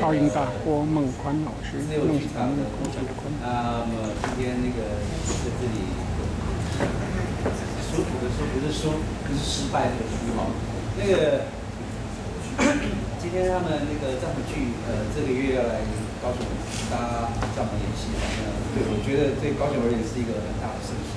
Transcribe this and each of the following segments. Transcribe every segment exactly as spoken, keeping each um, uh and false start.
高音大郭孟宽老师，孟是咱们的郭孟宽。那么今天那个在这里，舒服的说不是说不是失败的书哈。那个今天他们那个丈母剧，呃，这个月要来高雄搭丈母演戏，对，我觉得对高雄而言是一个很大的盛事，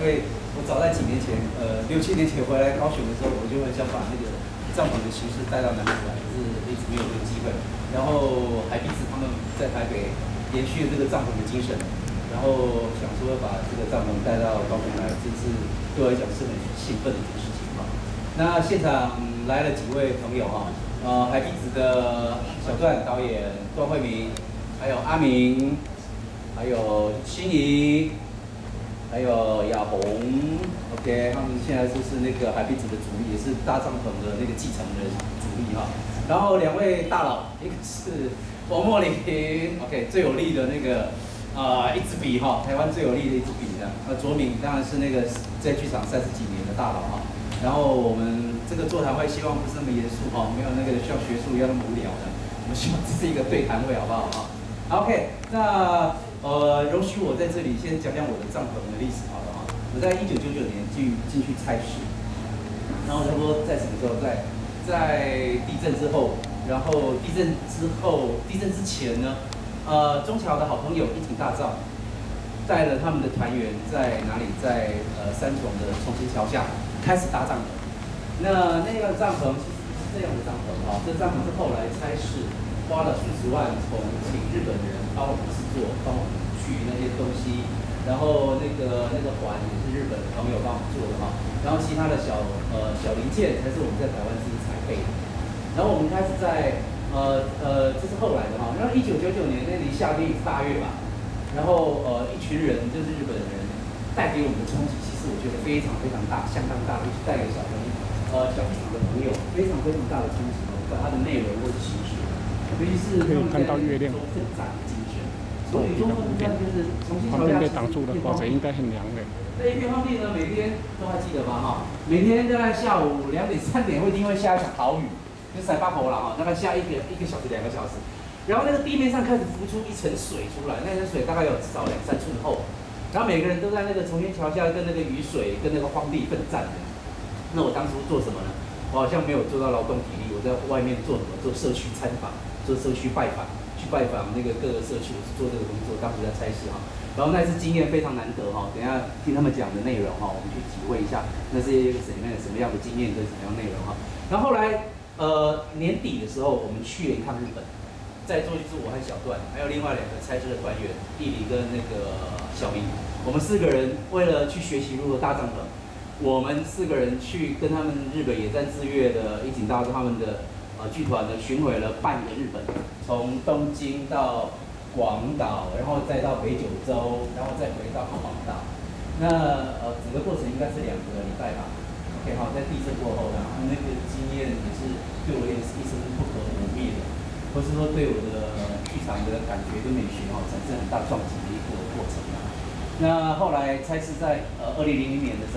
因为我早在几年前，呃，六七年前回来高雄的时候，我就很想把那个丈母的形式带到南部来，可是一直没有这个机会。然后还逼着他们在台北延续这个帐篷的精神，然后想说把这个帐篷带到高雄来，这是对我来讲是很兴奋的一件事情嘛。那现场来了几位朋友哈，呃，还逼着的小段导演段慧明，还有阿明，还有心怡，还有雅红 ，OK， 他们现在就是那个海壁纸的主力，也是搭帐篷的那个继承人主力哈。然后两位大佬，一个是王默玲 ，OK， 最有力的那个啊、呃、一支笔哈，台湾最有力的一支笔的。呃，卓敏当然是那个在剧场三十几年的大佬哈。然后我们这个座谈会希望不是那么严肃哈，没有那个像学术一样那么无聊的，我们希望这是一个对谈会，好不好哈？ OK， 那呃，容许我在这里先讲讲我的帐篷的历史好了哈。我在一九九九年进进去差事，然后差不多在什么时候？在在地震之后，然后地震之后，地震之前呢，呃，中侨的好朋友一挺大帐，带了他们的团员在哪里？在呃三重的重新桥下开始搭帐篷。那那个帐篷其实是这样的帐篷啊，这帐篷是后来差事。 花了数十万，从请日本人帮我们制作，帮我们锯那些东西，然后那个那个环也是日本朋友帮我们做的哈，然后其他的小呃小零件才是我们在台湾自己采配的。然后我们开始在呃呃，这是后来的哈，然后一九九九年那离夏令营大月吧，然后呃一群人就是日本人带给我们的冲击，其实我觉得非常非常大，相当大，尤其带给小朋友呃小剧场的朋友非常非常大的冲击，不管它的内容或是形式。 尤其是没有看到月亮，所以中分站就是重新桥下被挡住了，否则应该很凉的。那一片荒地呢，每天都还记得吧？哈，每天大概下午两点、三点会因为下一场豪雨，就塞巴口了哈，大概下一个一个小时、两个小时，然后那个地面上开始浮出一层水出来，那层水大概有至少两三寸厚，然后每个人都在那个重新桥下跟那个雨水跟那个荒地奋战。那我当初做什么呢？我好像没有做到劳动体力，我在外面做什么？做社区参访。 做社区拜访，去拜访那个各个社区，我是做这个工作，当时在差事哈。然后那次经验非常难得哈，等一下听他们讲的内容哈，我们去体会一下那是一个什么样什么样的经验跟什么样内容哈。然后后来呃年底的时候，我们去了一趟日本，在座就是我和小段，还有另外两个差事的团员，弟弟跟那个小明，我们四个人为了去学习如何搭帐篷，我们四个人去跟他们日本野战志愿的樱井大他们的。 呃，剧团呢巡回了半个日本，从东京到广岛，然后再到北九州，然后再回到广岛。那呃，整个过程应该是两个礼拜吧。OK， 好，在地震过后，然后那个经验也是对我也是一生不可磨灭的，或是说对我的剧场的感觉跟美学哈、哦、产生很大撞击的一个过程啊。那后来差事在呃二零零零年的时候。